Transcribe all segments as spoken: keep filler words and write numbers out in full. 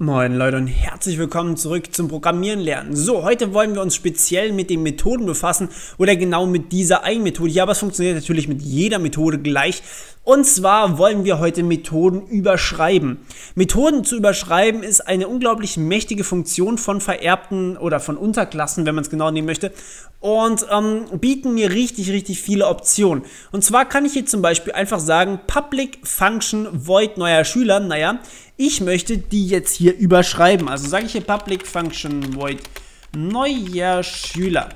Moin Leute und herzlich willkommen zurück zum Programmieren lernen. So, heute wollen wir uns speziell mit den Methoden befassen oder genau mit dieser einen Methode. Ja, aber es funktioniert natürlich mit jeder Methode gleich. Und zwar wollen wir heute Methoden überschreiben. Methoden zu überschreiben ist eine unglaublich mächtige Funktion von vererbten oder von Unterklassen, wenn man es genau nehmen möchte. Und ähm, bieten mir richtig, richtig viele Optionen. Und zwar kann ich hier zum Beispiel einfach sagen, Public Function Void neuer Schüler, naja, ich möchte die jetzt hier überschreiben. Also sage ich hier Public Function Void neuer Schüler.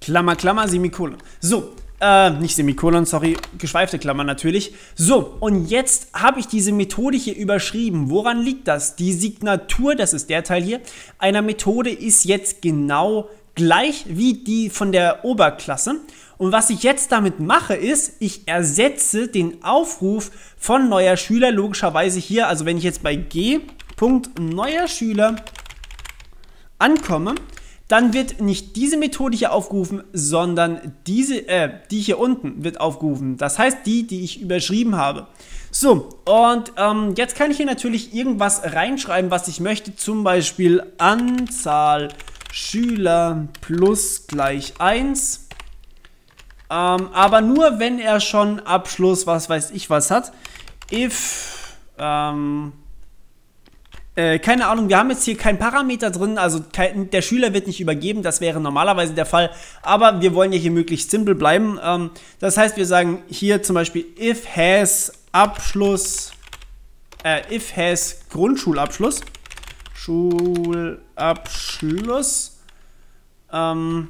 Klammer, Klammer, Semikolon. So, äh, nicht Semikolon, sorry, geschweifte Klammer natürlich. So, und jetzt habe ich diese Methode hier überschrieben. Woran liegt das? Die Signatur, das ist der Teil hier, einer Methode ist jetzt genau gleich wie die von der Oberklasse. Und was ich jetzt damit mache, ist, ich ersetze den Aufruf von neuer Schüler logischerweise hier, also wenn ich jetzt bei g.neuer Schüler ankomme, dann wird nicht diese Methode hier aufgerufen, sondern diese, äh, die hier unten wird aufgerufen. Das heißt, die, die ich überschrieben habe. So, und ähm, jetzt kann ich hier natürlich irgendwas reinschreiben, was ich möchte, zum Beispiel Anzahl Schüler plus gleich eins. Ähm, aber nur, wenn er schon Abschluss, was weiß ich was hat. If, ähm, äh, keine Ahnung, wir haben jetzt hier keinen Parameter drin, also kein, der Schüler wird nicht übergeben, das wäre normalerweise der Fall. Aber wir wollen ja hier möglichst simpel bleiben. Ähm, das heißt, wir sagen hier zum Beispiel if has Abschluss, äh, if has Grundschulabschluss, Schulabschluss, ähm,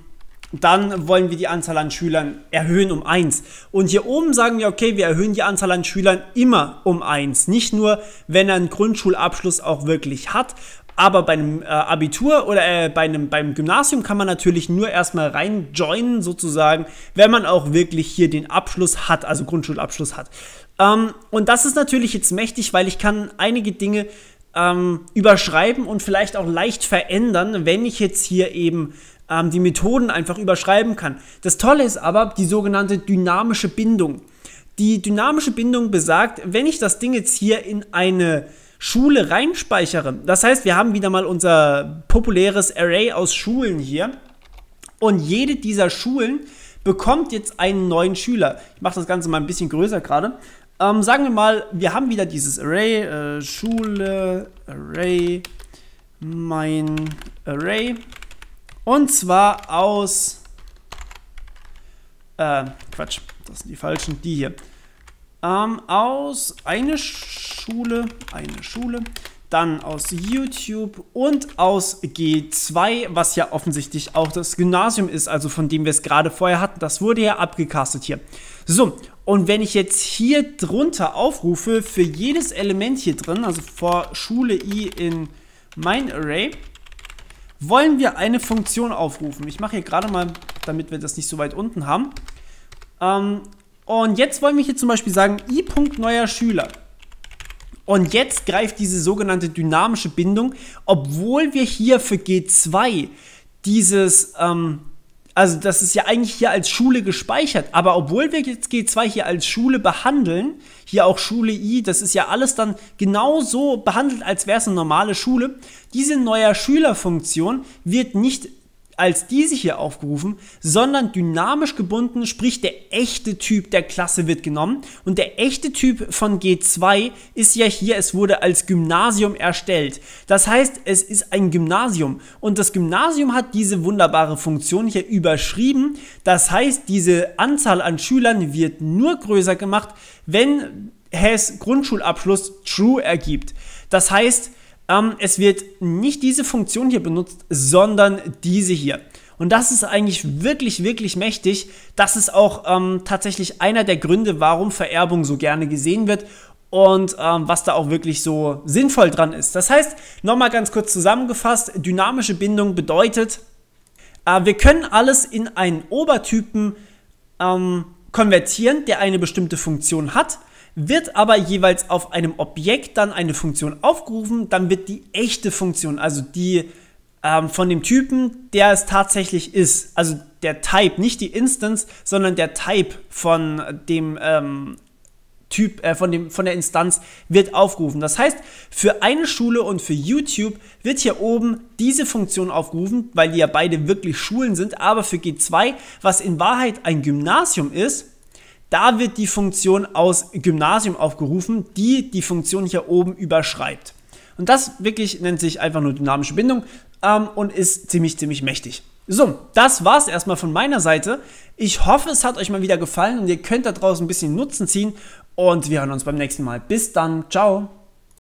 dann wollen wir die Anzahl an Schülern erhöhen um eins. Und hier oben sagen wir, okay, wir erhöhen die Anzahl an Schülern immer um eins. Nicht nur, wenn er einen Grundschulabschluss auch wirklich hat, aber bei einem äh, Abitur oder äh, bei einem, beim Gymnasium kann man natürlich nur erstmal reinjoinen sozusagen, wenn man auch wirklich hier den Abschluss hat, also Grundschulabschluss hat. Ähm, und das ist natürlich jetzt mächtig, weil ich kann einige Dinge ähm, überschreiben und vielleicht auch leicht verändern, wenn ich jetzt hier eben die Methoden einfach überschreiben kann. Das Tolle ist aber die sogenannte dynamische Bindung. Die dynamische Bindung besagt, wenn ich das Ding jetzt hier in eine Schule reinspeichere, das heißt, wir haben wieder mal unser populäres Array aus Schulen hier und jede dieser Schulen bekommt jetzt einen neuen Schüler. Ich mache das Ganze mal ein bisschen größer gerade. Ähm, sagen wir mal, wir haben wieder dieses Array, äh, Schule, Array, mein Array. Und zwar aus, äh, Quatsch, das sind die falschen, die hier, ähm, aus eine Schule, eine Schule, dann aus YouTube und aus G zwei, was ja offensichtlich auch das Gymnasium ist, also von dem wir es gerade vorher hatten. Das wurde ja abgecastet hier. So, und wenn ich jetzt hier drunter aufrufe, für jedes Element hier drin, also vor Schule i in mein Array, wollen wir eine Funktion aufrufen. Ich mache hier gerade mal, damit wir das nicht so weit unten haben. Ähm, und jetzt wollen wir hier zum Beispiel sagen, i.neuer Schüler. Und jetzt greift diese sogenannte dynamische Bindung, obwohl wir hier für G zwei dieses, ähm, also das ist ja eigentlich hier als Schule gespeichert, aber obwohl wir jetzt G zwei hier als Schule behandeln, hier auch Schule i, das ist ja alles dann genauso behandelt, als wäre es eine normale Schule. Diese neuer Schüler-Funktion wird nicht als diese hier aufgerufen, sondern dynamisch gebunden, sprich der echte Typ der Klasse wird genommen und der echte Typ von G zwei ist ja hier, es wurde als Gymnasium erstellt. Das heißt, es ist ein Gymnasium und das Gymnasium hat diese wunderbare Funktion hier überschrieben. Das heißt, diese Anzahl an Schülern wird nur größer gemacht, wenn has Grundschulabschluss true ergibt. Das heißt, Ähm, es wird nicht diese Funktion hier benutzt, sondern diese hier. Und das ist eigentlich wirklich, wirklich mächtig. Das ist auch ähm, tatsächlich einer der Gründe, warum Vererbung so gerne gesehen wird und ähm, was da auch wirklich so sinnvoll dran ist. Das heißt, nochmal ganz kurz zusammengefasst, dynamische Bindung bedeutet, äh, wir können alles in einen Obertypen ähm, konvertieren, der eine bestimmte Funktion hat, wird aber jeweils auf einem Objekt dann eine Funktion aufgerufen, dann wird die echte Funktion, also die ähm, von dem Typen, der es tatsächlich ist, also der Type, nicht die Instance, sondern der Type von dem ähm, Typ, äh, von, dem, von der Instanz wird aufgerufen. Das heißt, für eine Schule und für YouTube wird hier oben diese Funktion aufgerufen, weil die ja beide wirklich Schulen sind, aber für G zwei, was in Wahrheit ein Gymnasium ist, da wird die Funktion aus Gymnasium aufgerufen, die die Funktion hier oben überschreibt. Und das wirklich nennt sich einfach nur dynamische Bindung ähm, und ist ziemlich, ziemlich mächtig. So, das war's erstmal von meiner Seite. Ich hoffe, es hat euch mal wieder gefallen und ihr könnt da draußen ein bisschen Nutzen ziehen. Und wir hören uns beim nächsten Mal. Bis dann. Ciao.